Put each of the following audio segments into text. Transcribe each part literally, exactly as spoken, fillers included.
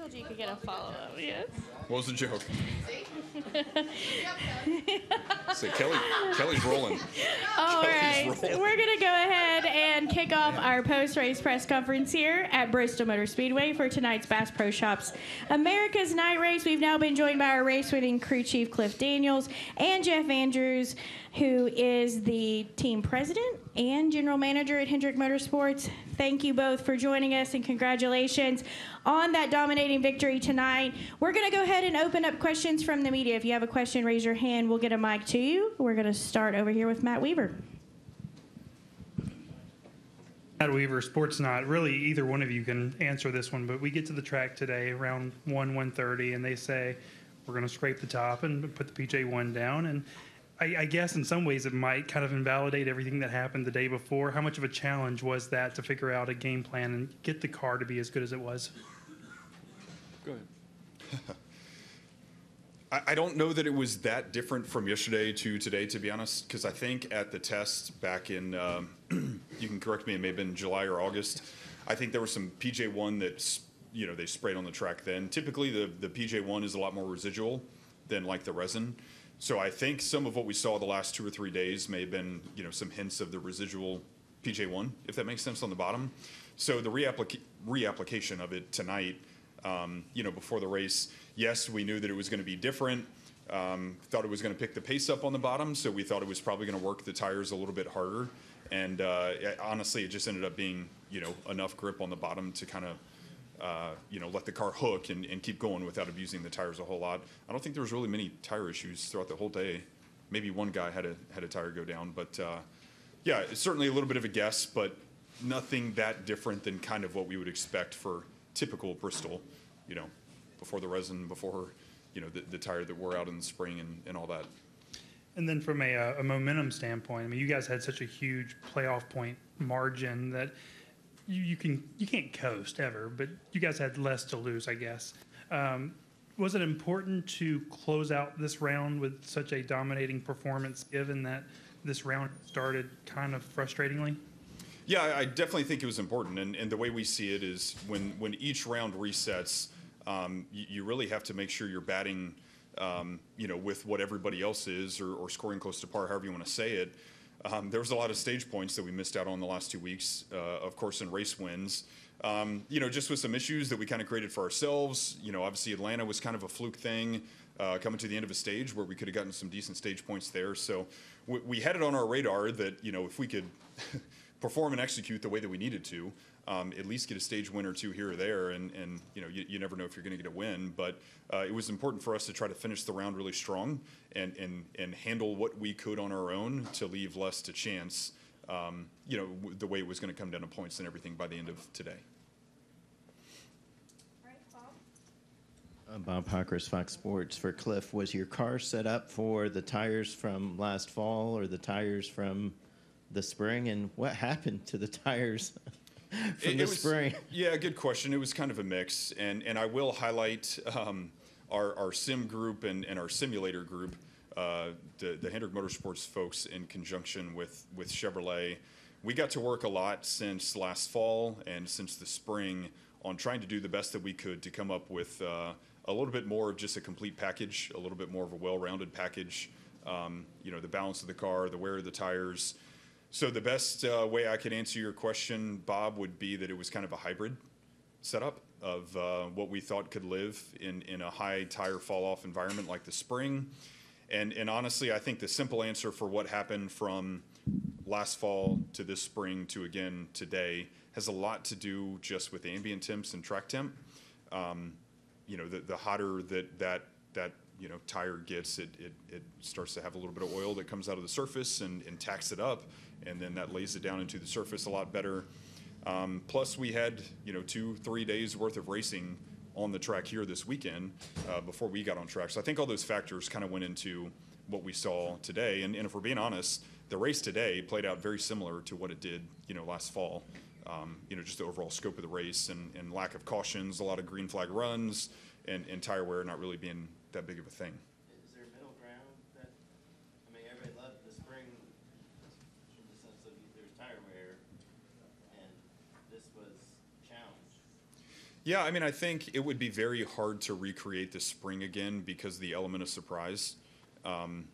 told you you could get a follow-up, yes. What was the joke? So Kelly, Kelly's rolling. All Kelly's right, rolling. We're going to go ahead and kick off our post-race press conference here at Bristol Motor Speedway for tonight's Bass Pro Shops America's Night Race. We've now been joined by our race-winning crew chief, Cliff Daniels, and Jeff Andrews, who is the team president and general manager at Hendrick Motorsports. Thank you both for joining us, and congratulations on that dominating victory tonight. We're going to go ahead and open up questions from the media. If you have a question, raise your hand. We'll get a mic to you. We're going to start over here with Matt Weaver. Matt Weaver, SportsNet. Really, either one of you can answer this one, but we get to the track today around one, one thirty, and they say, we're going to scrape the top and put the P J one down. And I, I guess in some ways it might kind of invalidate everything that happened the day before. How much of a challenge was that to figure out a game plan and get the car to be as good as it was? Go ahead. I, I don't know that it was that different from yesterday to today, to be honest, because I think at the test back in, um, you can correct me, it may have been July or August, I think there was some P J one that, you know, they sprayed on the track then. Typically the, the P J one is a lot more residual than like the resin. So I think some of what we saw the last two or three days may have been, you know, some hints of the residual P J one, if that makes sense, on the bottom. So the reapplica- reapplication of it tonight, um, you know, before the race, yes, we knew that it was going to be different. Um, thought it was going to pick the pace up on the bottom, so we thought it was probably going to work the tires a little bit harder. And uh, honestly, it just ended up being, you know, enough grip on the bottom to kind of, Uh, you know, let the car hook and, and keep going without abusing the tires a whole lot. I don't think there was really many tire issues throughout the whole day. Maybe one guy had a had a tire go down, but uh, yeah, it's certainly a little bit of a guess, but nothing that different than kind of what we would expect for typical Bristol, you know, before the resin, before, you know, the, the tire that wore out in the spring and, and all that. And then from a, a momentum standpoint, I mean, you guys had such a huge playoff point margin that you can you can't coast ever, but you guys had less to lose, I guess. Um, was it important to close out this round with such a dominating performance, given that this round started kind of frustratingly? Yeah, I definitely think it was important, and, and the way we see it is when when each round resets, um, you, you really have to make sure you're batting, um, you know, with what everybody else is, or, or scoring close to par, however you want to say it. Um, there was a lot of stage points that we missed out on the last two weeks, uh, of course, in race wins, um, you know, just with some issues that we kind of created for ourselves. You know, obviously Atlanta was kind of a fluke thing, uh, coming to the end of a stage where we could have gotten some decent stage points there. So we, we had it on our radar that, you know, if we could perform and execute the way that we needed to, um, at least get a stage win or two here or there. And, and you know, you, you never know if you're going to get a win, but uh, it was important for us to try to finish the round really strong and, and, and handle what we could on our own to leave less to chance, um, you know, w the way it was going to come down to points and everything by the end of today. All right, Bob. Uh, Bob Hockers, Fox Sports. For Cliff, was your car set up for the tires from last fall or the tires from the spring, and what happened to the tires from it, the it was, spring? Yeah, good question. It was kind of a mix, and and I will highlight um, our, our sim group and, and our simulator group, uh, the, the Hendrick Motorsports folks in conjunction with, with Chevrolet. We got to work a lot since last fall and since the spring on trying to do the best that we could to come up with uh, a little bit more of just a complete package, a little bit more of a well-rounded package, um, you know, the balance of the car, the wear of the tires. So the best uh, way I could answer your question, Bob, would be that it was kind of a hybrid setup of uh, what we thought could live in, in a high tire fall-off environment like the spring. And, and honestly, I think the simple answer for what happened from last fall to this spring to again today has a lot to do just with ambient temps and track temp. Um, you know, the, the hotter that, that, that you know, tire gets, it, it, it starts to have a little bit of oil that comes out of the surface and, and tacks it up, and then that lays it down into the surface a lot better. Um, plus we had, you know, two, three days worth of racing on the track here this weekend uh, before we got on track. So I think all those factors kind of went into what we saw today. And, and if we're being honest, the race today played out very similar to what it did, you know, last fall. Um, you know, just the overall scope of the race and, and lack of cautions, a lot of green flag runs, and, and tire wear not really being that big of a thing. Is there a middle ground that, I mean, everybody loved the spring in the sense of there's tire wear, and this was a challenge? Yeah, I mean, I think it would be very hard to recreate this spring again because of the element of surprise. Um,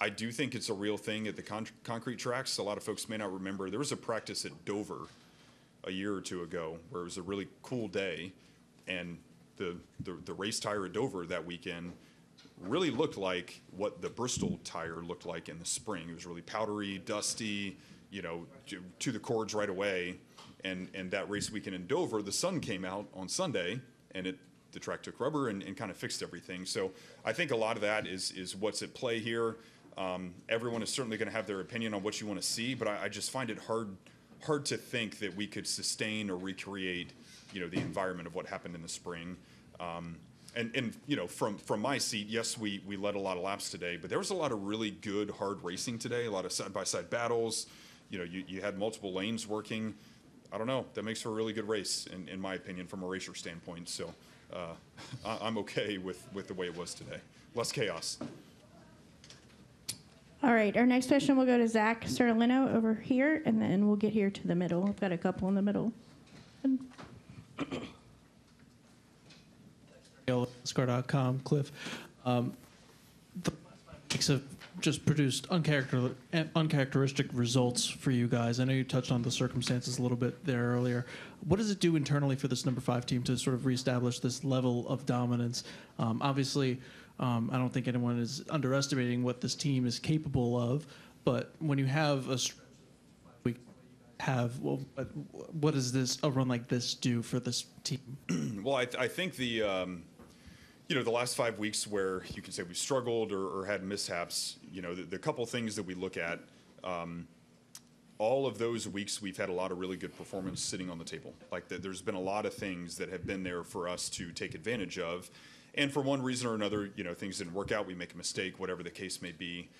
I do think it's a real thing at the con- concrete tracks. A lot of folks may not remember. There was a practice at Dover a year or two ago where it was a really cool day, and the, the, the race tire at Dover that weekend really looked like what the Bristol tire looked like in the spring. It was really powdery, dusty, you know, to the cords right away. And and that race weekend in Dover, the sun came out on Sunday, and it the track took rubber and, and kind of fixed everything. So I think a lot of that is is what's at play here. Um, everyone is certainly going to have their opinion on what you want to see, but I, I just find it hard hard to think that we could sustain or recreate, you know, the environment of what happened in the spring. Um, and and you know, from from my seat, yes, we we led a lot of laps today, but there was a lot of really good hard racing today. A lot of side by side battles. You know, you you had multiple lanes working. I don't know. That makes for a really good race, in, in my opinion, from a racer standpoint. So uh, I'm okay with, with the way it was today. Less chaos. All right. Our next question will go to Zach Serlino over here, and then we'll get here to the middle. I've got a couple in the middle. Scar dot com, Cliff. Um, the weeks have just produced uncharacter- uncharacteristic results for you guys. I know you touched on the circumstances a little bit there earlier. What does it do internally for this number five team to sort of reestablish this level of dominance? Um, obviously, um, I don't think anyone is underestimating what this team is capable of, but when you have a str- we have, well, what does this a run like this do for this team? Well, I, th- I think the... Um You know, the last five weeks where you can say we struggled or, or had mishaps, you know, the, the couple things that we look at, um, all of those weeks we've had a lot of really good performance sitting on the table. Like the, there's been a lot of things that have been there for us to take advantage of. And for one reason or another, you know, things didn't work out. We make a mistake, whatever the case may be.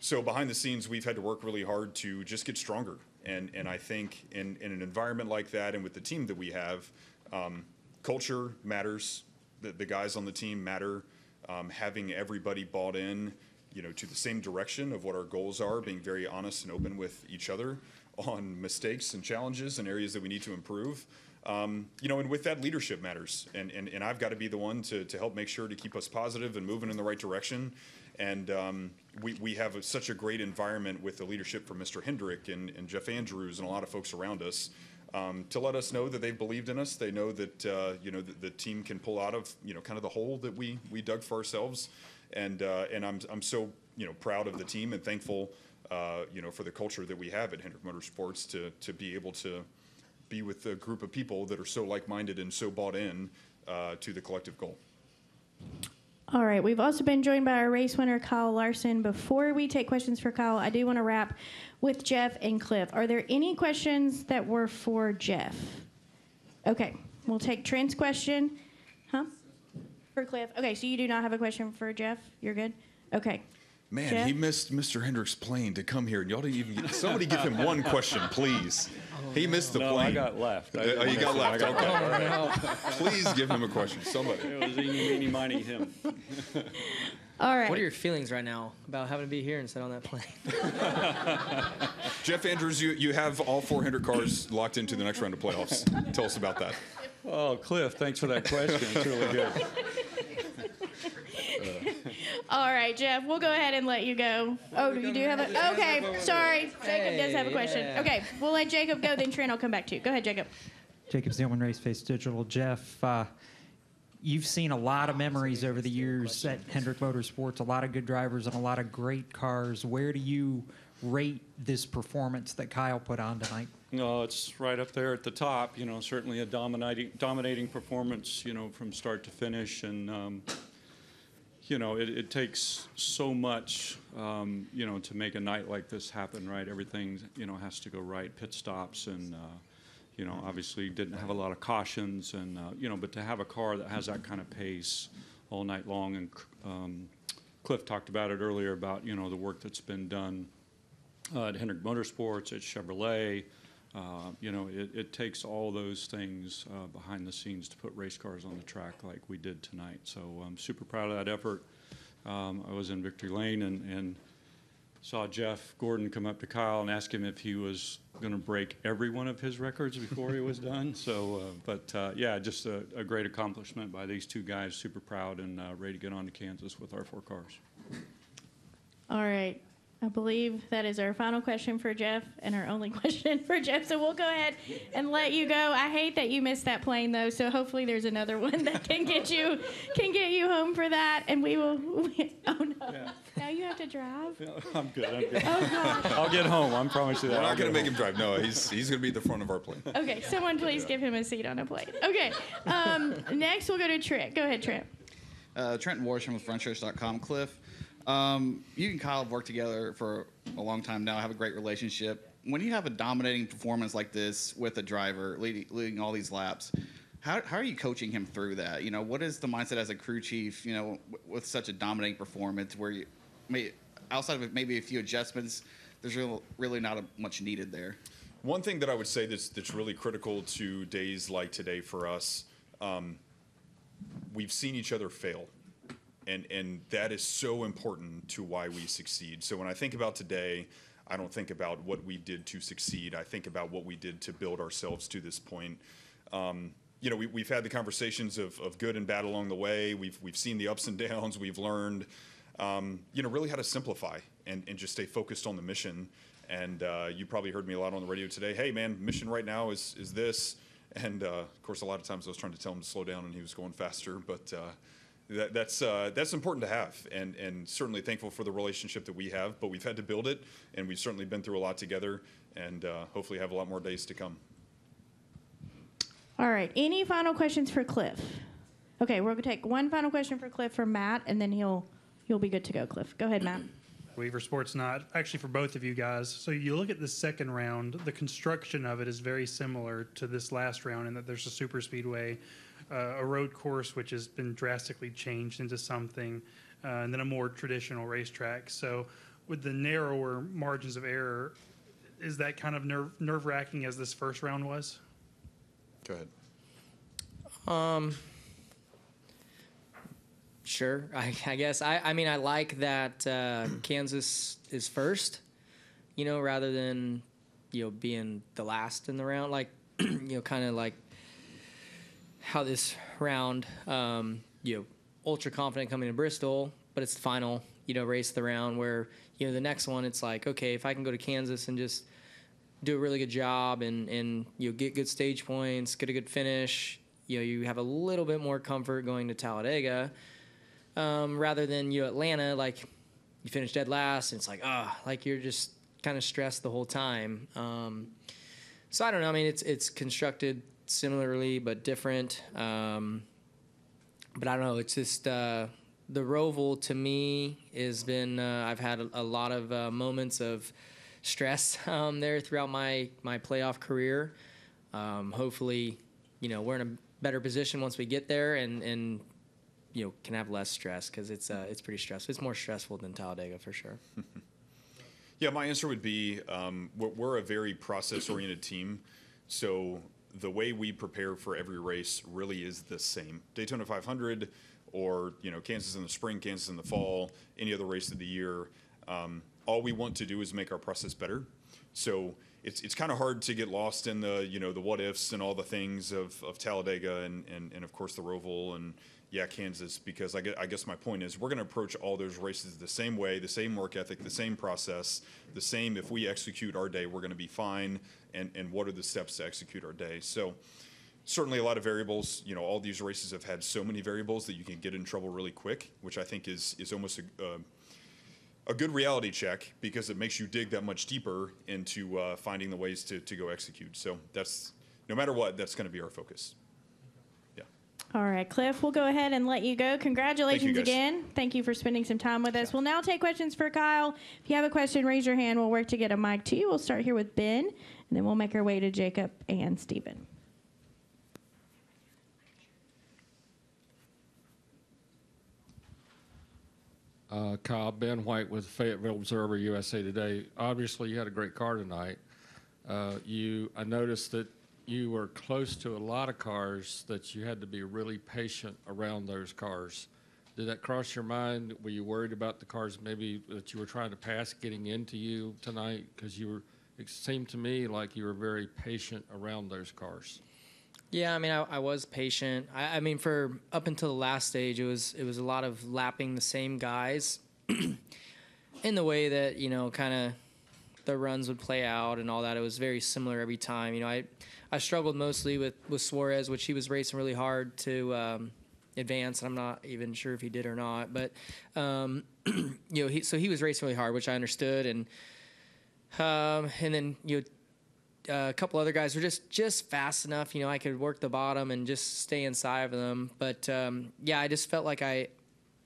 So behind the scenes, we've had to work really hard to just get stronger. And, and I think in, in an environment like that and with the team that we have, um, culture matters. The, the guys on the team matter, um, having everybody bought in, you know, to the same direction of what our goals are, being very honest and open with each other on mistakes and challenges and areas that we need to improve. Um, you know, and with that, leadership matters. And and, and I've got to be the one to, to help make sure to keep us positive and moving in the right direction. And um, we, we have a, such a great environment with the leadership from Mister Hendrick and, and Jeff Andrews and a lot of folks around us. Um, to let us know that they've believed in us. They know that, uh, you know, the, the team can pull out of, you know, kind of the hole that we we dug for ourselves. And uh, and I'm I'm so, you know, proud of the team and thankful, uh, you know, for the culture that we have at Hendrick Motorsports to to be able to be with a group of people that are so like-minded and so bought in uh, to the collective goal. All right. We've also been joined by our race winner, Kyle Larson. Before we take questions for Kyle, I do want to wrap with Jeff and Cliff. Are there any questions that were for Jeff? Okay. We'll take Trent's question. Huh? For Cliff. Okay. So you do not have a question for Jeff? You're good? Okay. Man, Jeff? He missed Mister Hendrick's plane to come here, and y'all didn't even get, somebody give him one question, please. He missed the no, plane. No, I got left. I oh, you got left. Got okay. Left. All right. Please give him a question. Somebody. It was eeny, meeny, miny, him. All right. What are your feelings right now about having to be here and sit on that plane? Jeff Andrews, you, you have all four hundred cars locked into the next round of playoffs. Tell us about that. Oh, Cliff, thanks for that question. It's really good. All right, Jeff, we'll go ahead and let you go. Well, oh, you do have a... Okay, sorry. Hey, Jacob does have a question. Yeah. Okay, we'll let Jacob go, then Trent will come back to you. Go ahead, Jacob. Jacob Zilman, Race Face Digital. Jeff, uh, you've seen a lot of memories over the years at Hendrick Motorsports, a lot of good drivers and a lot of great cars. Where do you rate this performance that Kyle put on tonight? No, it's right up there at the top. You know, certainly a dominating, dominating performance, you know, from start to finish. And, um, you know, it, it takes so much, um, you know, to make a night like this happen, right? Everything, you know, has to go right. Pit stops and, uh, you know, obviously didn't have a lot of cautions and, uh, you know, but to have a car that has that kind of pace all night long. And um, Cliff talked about it earlier about, you know, the work that's been done uh, at Hendrick Motorsports, at Chevrolet. Uh, you know, it, it takes all those things uh, behind the scenes to put race cars on the track like we did tonight. So I'm super proud of that effort. Um, I was in Victory Lane and, and saw Jeff Gordon come up to Kyle and ask him if he was going to break every one of his records before he was done. So, uh, but uh, yeah, just a, a great accomplishment by these two guys. Super proud and uh, ready to get on to Kansas with our four cars. All right. I believe that is our final question for Jeff and our only question for Jeff. So we'll go ahead and let you go. I hate that you missed that plane, though. So hopefully there's another one that can get you can get you home for that. And we will. We, oh no! Yeah. Now you have to drive. No, I'm good. I'm good. Oh God! I'll get home. I promise you that. We're not gonna make home. him drive. No, he's he's gonna be at the front of our plane. Okay, someone please yeah. give him a seat on a plane. Okay. Um, next we'll go to Trent. Go ahead, Trent. Uh, Trenton Warsham with front church dot com. Cliff. Um, you and Kyle have worked together for a long time now, have a great relationship. When you have a dominating performance like this with a driver leading, leading all these laps, how, how are you coaching him through that? You know, what is the mindset as a crew chief, you know, w with such a dominating performance where you, may, outside of maybe a few adjustments, there's real, really not a, much needed there? One thing that I would say that's, that's really critical to days like today for us, um, we've seen each other fail. And, and that is so important to why we succeed. So when I think about today, I don't think about what we did to succeed. I think about what we did to build ourselves to this point. Um, you know, we, we've had the conversations of, of good and bad along the way. We've, we've seen the ups and downs. We've learned, um, you know, really how to simplify and, and just stay focused on the mission. And uh, you probably heard me a lot on the radio today. Hey, man, mission right now is, is this. And, uh, of course, a lot of times I was trying to tell him to slow down and he was going faster. But uh, That, that's uh, that's important to have, and and certainly thankful for the relationship that we have. But we've had to build it, and we've certainly been through a lot together, and uh, hopefully have a lot more days to come. All right. Any final questions for Cliff? Okay, we're gonna take one final question for Cliff from Matt, and then he'll you'll be good to go. Cliff, go ahead, Matt. Weaver Sports Not actually for both of you guys. So you look at the second round. The construction of it is very similar to this last round, in that there's a super speedway. Uh, a road course which has been drastically changed into something, uh, and then a more traditional racetrack. So with the narrower margins of error, is that kind of nerve nerve-wracking as this first round was? Go ahead. Um, sure, I, I guess. I, I mean, I like that uh, Kansas is first, you know, rather than, you know, being the last in the round, like, you know, kind of like how this round, um, you know, ultra confident coming to Bristol, but it's the final, you know, race of the round where, you know, the next one, it's like, okay, if I can go to Kansas and just do a really good job and, and you know, get good stage points, get a good finish, you know, you have a little bit more comfort going to Talladega um, rather than, you know, Atlanta, like you finish dead last and it's like, ah, oh, like you're just kind of stressed the whole time. Um, so I don't know. I mean, it's, it's constructed similarly but different, um but I don't know, it's just uh the Roval to me has been uh, I've had a, a lot of uh, moments of stress um there throughout my my playoff career. Um hopefully, you know, we're in a better position once we get there and and you know, can have less stress, because it's uh it's pretty stressful. It's more stressful than Talladega for sure. Yeah, my answer would be um we're, we're a very process oriented team, so the way we prepare for every race really is the same. Daytona five hundred or, you know, Kansas in the spring, Kansas in the fall, any other race of the year. Um, all we want to do is make our process better. So it's, it's kind of hard to get lost in the, you know, the what ifs and all the things of, of Talladega and, and, and of course the Roval and yeah, Kansas, because I guess, I guess my point is we're going to approach all those races the same way, the same work ethic, the same process, the same, if we execute our day, we're going to be fine. And, and what are the steps to execute our day? So certainly a lot of variables. You know, all these races have had so many variables that you can get in trouble really quick, which I think is, is almost a, uh, a good reality check, because it makes you dig that much deeper into uh, finding the ways to, to go execute. So that's, no matter what, that's going to be our focus. Yeah. All right, Cliff, we'll go ahead and let you go. Congratulations again. Thank you for spending some time with us. Yeah. We'll now take questions for Kyle. If you have a question, raise your hand. We'll work to get a mic to you. We'll start here with Ben. And then we'll make our way to Jacob and Stephen. Uh, Kyle, Ben White with Fayetteville Observer U S A Today. Obviously, you had a great car tonight. Uh, you, I noticed that you were close to a lot of cars that you had to be really patient around those cars. Did that cross your mind? Were you worried about the cars maybe that you were trying to pass getting into you tonight? Because you were, it seemed to me like you were very patient around those cars. Yeah, I mean, I, I was patient. I, I mean, for up until the last stage, it was it was a lot of lapping the same guys in the way that, you know, kind of the runs would play out and all that. It was very similar every time. You know, I I struggled mostly with, with Suarez, which he was racing really hard to um, advance. And I'm not even sure if he did or not. But, um, you know, he, so he was racing really hard, which I understood. And um, and then, you know, Uh, a couple other guys were just, just fast enough, you know, I could work the bottom and just stay inside of them. But, um, yeah, I just felt like I,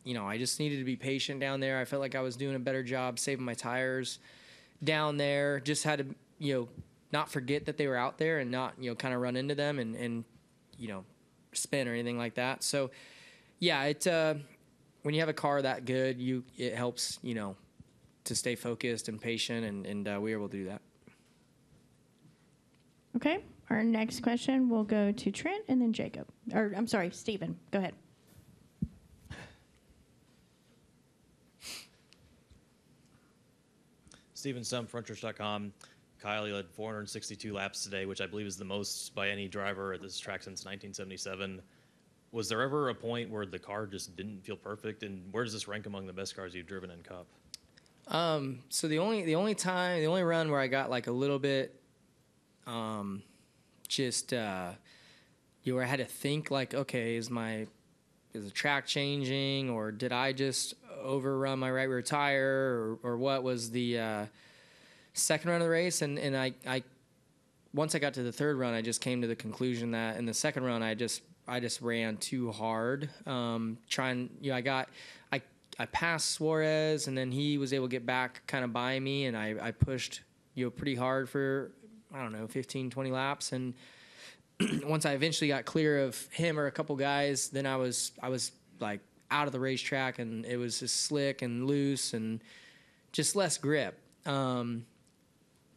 you know, I just needed to be patient down there. I felt like I was doing a better job saving my tires down there. Just had to, you know, not forget that they were out there and not, you know, kind of run into them and, and, you know, spin or anything like that. So, yeah, it, uh, when you have a car that good, you, it helps, you know, to stay focused and patient, and, and uh, we were able to do that. Okay, our next question will go to Trent and then Jacob. Or, I'm sorry, Stephen. Go ahead. Stephen, some frontiers dot com. Kyle, you led four hundred sixty-two laps today, which I believe is the most by any driver at this track since nineteen seventy-seven. Was there ever a point where the car just didn't feel perfect? And where does this rank among the best cars you've driven in Cup? Um, so the only the only time, the only run where I got like a little bit Um, just, uh, you know, I had to think like, okay, is my, is the track changing, or did I just overrun my right rear tire, or, or what was the, uh, second run of the race? And, and I, I, once I got to the third run, I just came to the conclusion that in the second run, I just, I just ran too hard. Um, trying, you know, I got, I, I passed Suarez, and then he was able to get back kind of by me. And I, I pushed, you know, pretty hard for, I don't know, fifteen, twenty laps. And once I eventually got clear of him or a couple guys, then I was, I was like out of the racetrack, and it was just slick and loose and just less grip. Um,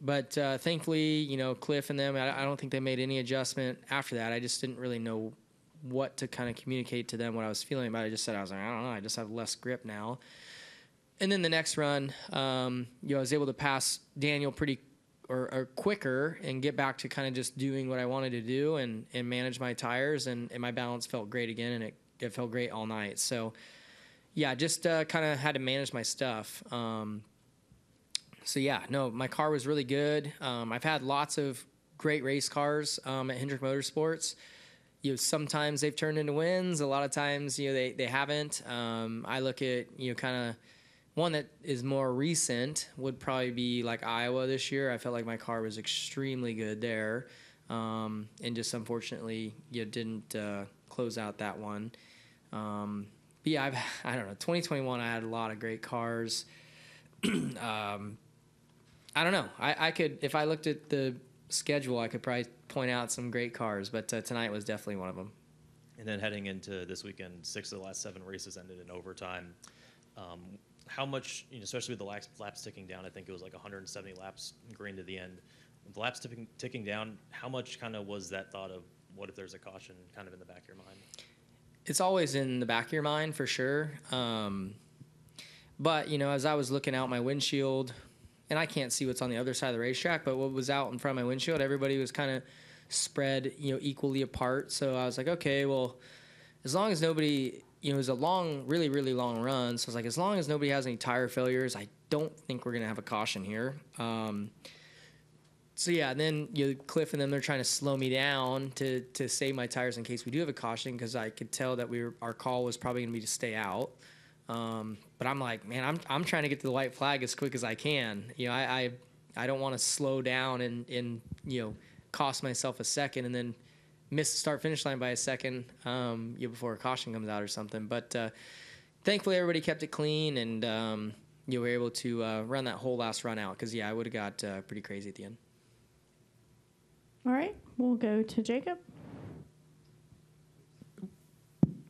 but uh, thankfully, you know, Cliff and them, I, I don't think they made any adjustment after that. I just didn't really know what to kind of communicate to them what I was feeling about it. I just said, I was like, I don't know, I just have less grip now. And then the next run, um, you know, I was able to pass Daniel pretty Or, or quicker and get back to kind of just doing what I wanted to do and, and manage my tires, and, and my balance felt great again, and it, it felt great all night. So yeah, just uh, kind of had to manage my stuff. Um, so yeah, no, my car was really good. Um, I've had lots of great race cars um, at Hendrick Motorsports. You know, sometimes they've turned into wins. A lot of times, you know, they, they haven't. Um, I look at, you know, kind of, one that is more recent would probably be like Iowa this year. I felt like my car was extremely good there, um, and just unfortunately, you didn't uh, close out that one. Um, but yeah, I've, I don't know. twenty twenty-one, I had a lot of great cars. um, I don't know. I, I could, if I looked at the schedule, I could probably point out some great cars, but uh, tonight was definitely one of them. And then heading into this weekend, six of the last seven races ended in overtime. Um, How much, you know, especially with the laps, laps ticking down, I think it was like one hundred seventy laps green to the end. With the laps tipping, ticking down, how much kind of was that thought of, what if there's a caution kind of in the back of your mind? It's always in the back of your mind for sure. Um, but, you know, as I was looking out my windshield, and I can't see what's on the other side of the racetrack, but what was out in front of my windshield, everybody was kind of spread, you know, equally apart. So I was like, okay, well, as long as nobody... You know, it was a long, really, really long run. So I was like, as long as nobody has any tire failures, I don't think we're going to have a caution here. Um, so, yeah, and then you know, Cliff and them, they're trying to slow me down to to save my tires in case we do have a caution, because I could tell that we were, our call was probably going to be to stay out. Um, but I'm like, man, I'm I'm trying to get to the white flag as quick as I can. You know, I I, I don't want to slow down and, and, you know, cost myself a second and then miss the start finish line by a second um, you know, before a caution comes out or something. But uh, thankfully, everybody kept it clean, and um, you know, we were able to uh, run that whole last run out, because, yeah, I would have got uh, pretty crazy at the end. All right, we'll go to Jacob.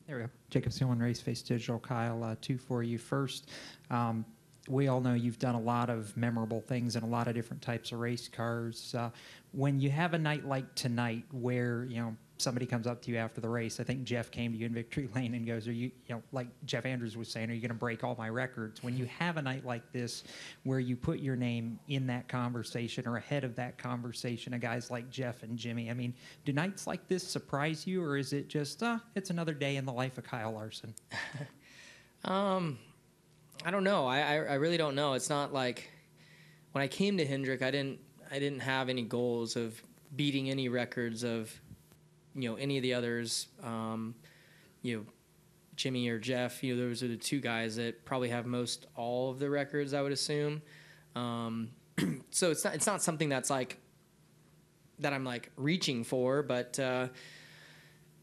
There we go. Jacob Zilman, Race Face Digital. Kyle, uh, two for you. First, um, we all know you've done a lot of memorable things in a lot of different types of race cars. Uh, when you have a night like tonight where, you know, somebody comes up to you after the race. I think Jeff came to you in victory lane and goes, are you, you know, like Jeff Andrews was saying, are you going to break all my records? When you have a night like this where you put your name in that conversation or ahead of that conversation of guys like Jeff and Jimmy, I mean, do nights like this surprise you, or is it just, uh, it's another day in the life of Kyle Larson? um, I don't know. I, I, I really don't know. It's not like when I came to Hendrick, I didn't, I didn't have any goals of beating any records of, you know, any of the others, um, you know, Jimmy or Jeff. You know, those are the two guys that probably have most all of the records, I would assume. Um, so it's not, it's not something that's like, that I'm like reaching for, but, uh,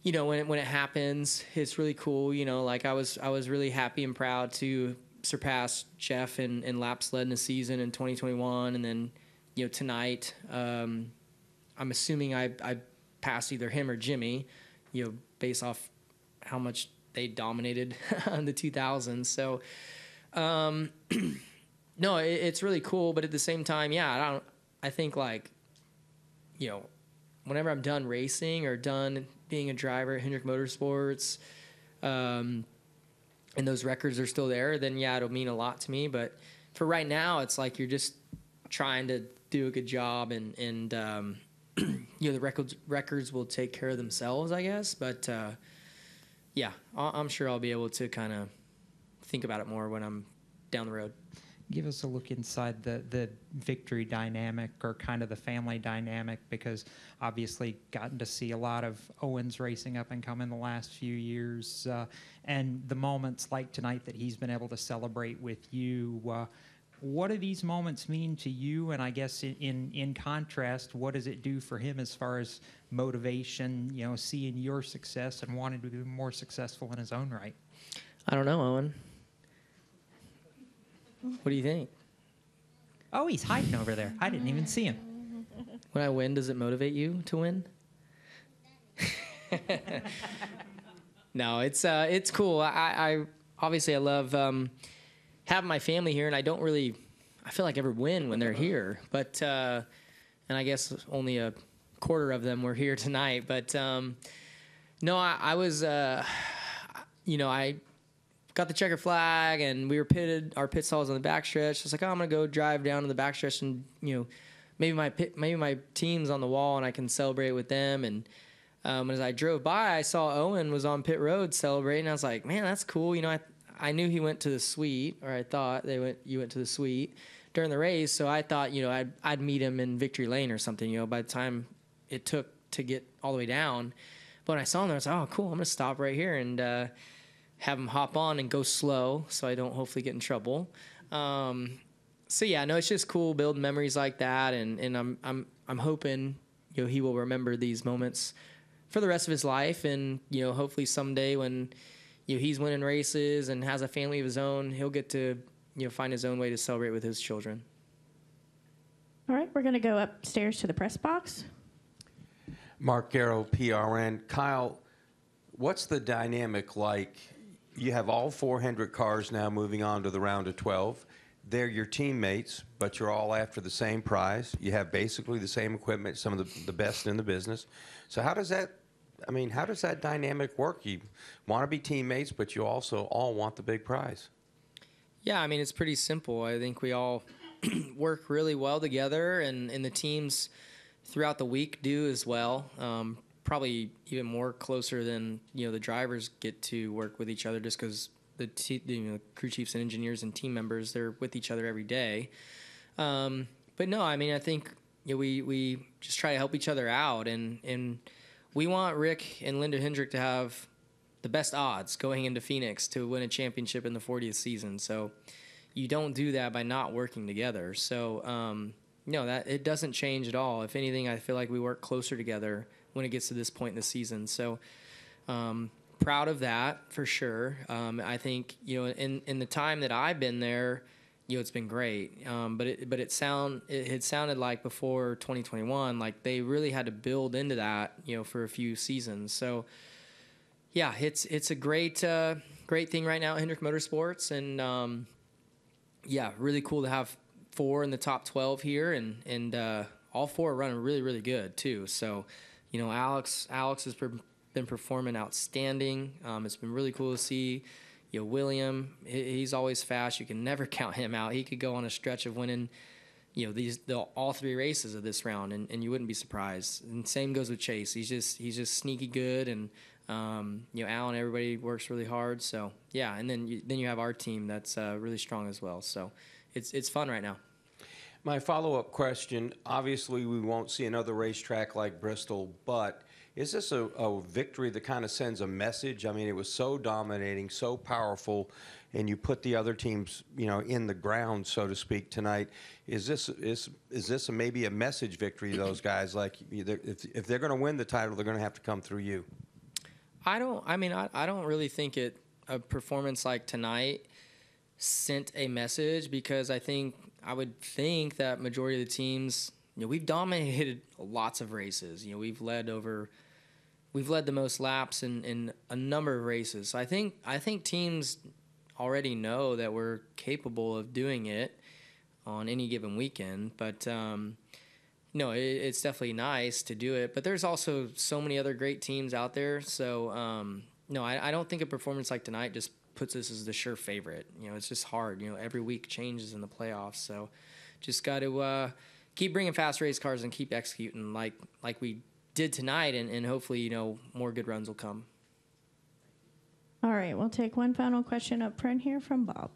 you know, when it, when it happens, it's really cool. You know, like I was, I was really happy and proud to surpass Jeff in, in laps led in the season in twenty twenty-one. And then, you know, tonight, um, I'm assuming I, I passed either him or Jimmy, you know, based off how much they dominated in the two thousands. So, um, no, it, it's really cool. But at the same time, yeah, I don't, I think like, you know, whenever I'm done racing or done being a driver at Hendrick Motorsports, um, and those records are still there, then yeah, it'll mean a lot to me. But for right now, it's like, you're just trying to do a good job and, and, um, you know, the records records will take care of themselves, I guess. But, uh, yeah, I'm sure I'll be able to kind of think about it more when I'm down the road. Give us a look inside the, the victory dynamic, or kind of the family dynamic, because obviously gotten to see a lot of Owen's racing up and coming the last few years. Uh, and the moments like tonight that he's been able to celebrate with you, uh, what do these moments mean to you? And I guess in, in, in contrast, what does it do for him as far as motivation, you know, seeing your success and wanting to be more successful in his own right? I don't know, Owen. What do you think? Oh, he's hiding over there. I didn't even see him. When I win, does it motivate you to win? No, it's uh, it's cool. I, I obviously I love um, having my family here, and I don't really, I feel like I ever win when they're here. But uh, and I guess only a quarter of them were here tonight. But um, no, I, I was, uh, you know, I. got the checker flag, and we were pitted. Our pit stall was on the backstretch. So I was like, oh, I'm gonna go drive down to the backstretch, and you know, maybe my pit, maybe my team's on the wall, and I can celebrate with them. And um, as I drove by, I saw Owen was on pit road celebrating. I was like, man, that's cool. You know, I I knew he went to the suite, or I thought they went. You went to the suite during the race, so I thought, you know, I'd I'd meet him in victory lane or something. You know, by the time it took to get all the way down, but when I saw him there, I was like, oh, cool. I'm gonna stop right here and. Uh, have them hop on and go slow so I don't hopefully get in trouble. Um, so yeah, no, it's just cool building memories like that. And, and I'm, I'm, I'm hoping, you know, he will remember these moments for the rest of his life. And, you know, hopefully someday when, you know, he's winning races and has a family of his own, he'll get to, you know, find his own way to celebrate with his children. All right, we're going to go upstairs to the press box. Mark Garrow, P R N. Kyle, what's the dynamic like? You have all four hundred cars now moving on to the round of twelve. They're your teammates, but you're all after the same prize. You have basically the same equipment, some of the, the best in the business. So how does that, I mean, how does that dynamic work? You want to be teammates, but you also all want the big prize. Yeah, I mean, it's pretty simple. I think we all work really well together, and, and the teams throughout the week do as well. Um, probably even more closer than, you know, the drivers get to work with each other just because the, you know, crew chiefs and engineers and team members, they're with each other every day. Um, but no, I mean, I think, you know, we, we just try to help each other out, and, and we want Rick and Linda Hendrick to have the best odds going into Phoenix to win a championship in the fortieth season. So you don't do that by not working together. So, um, no, that it doesn't change at all. If anything, I feel like we work closer together when it gets to this point in the season. So um, proud of that for sure. Um, I think, you know, in, in the time that I've been there, you know, it's been great. Um, but it, but it sound, it had sounded like before twenty twenty-one, like they really had to build into that, you know, for a few seasons. So yeah, it's, it's a great, uh, great thing right now at Hendrick Motorsports. And um, yeah, really cool to have four in the top twelve here, and, and uh, all four are running really, really good too. So, you know, Alex Alex has per- been performing outstanding. Um, it's been really cool to see. You know, William, he, he's always fast. You can never count him out. He could go on a stretch of winning, you know, these the, all three races of this round, and, and you wouldn't be surprised. And same goes with Chase. He's just he's just sneaky good, and um, you know, Alan, everybody works really hard. So yeah, and then you, then you have our team that's uh, really strong as well. So it's it's fun right now. My follow-up question, obviously we won't see another racetrack like Bristol, but is this a, a victory that kind of sends a message? I mean, it was so dominating, so powerful, and you put the other teams, you know, in the ground, so to speak, tonight. Is this is is this a, maybe a message victory to those guys? Like, if, if they're going to win the title, they're going to have to come through you. I don't, I mean, I, I don't really think it a performance like tonight sent a message, because I think, I would think that majority of the teams, you know, we've dominated lots of races. You know, we've led over, we've led the most laps in, in a number of races. So I think I think teams already know that we're capable of doing it on any given weekend. But um, no, it, it's definitely nice to do it. But there's also so many other great teams out there. So um, no, I, I don't think a performance like tonight just puts us as the sure favorite. You know, it's just hard. You know, every week changes in the playoffs, so just got to uh, keep bringing fast race cars and keep executing like like we did tonight, and, and hopefully, you know, more good runs will come. All right, we'll take one final question up front here from Bob.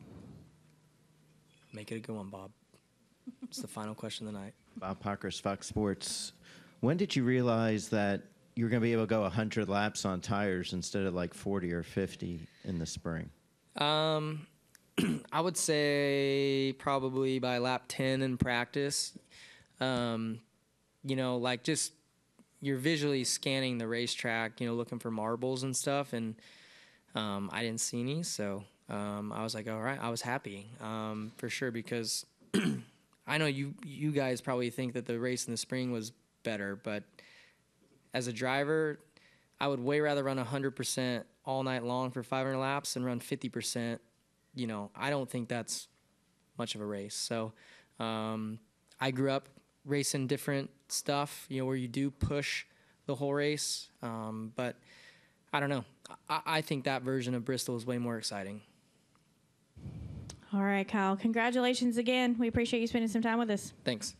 Make it a good one, Bob. It's the final question of the night. Bob Hockers, Fox Sports. When did you realize that you're going to be able to go one hundred laps on tires instead of like forty or fifty in the spring? Um, I would say probably by lap ten in practice. Um, you know, like just you're visually scanning the racetrack, you know, looking for marbles and stuff. And um, I didn't see any, so um, I was like, all right, I was happy um, for sure, because I know you you guys probably think that the race in the spring was better, but as a driver, I would way rather run one hundred percent all night long for five hundred laps and run fifty percent. You know, I don't think that's much of a race. So um, I grew up racing different stuff, you know, where you do push the whole race. Um, but I don't know. I, I think that version of Bristol is way more exciting. All right, Kyle. Congratulations again. We appreciate you spending some time with us. Thanks.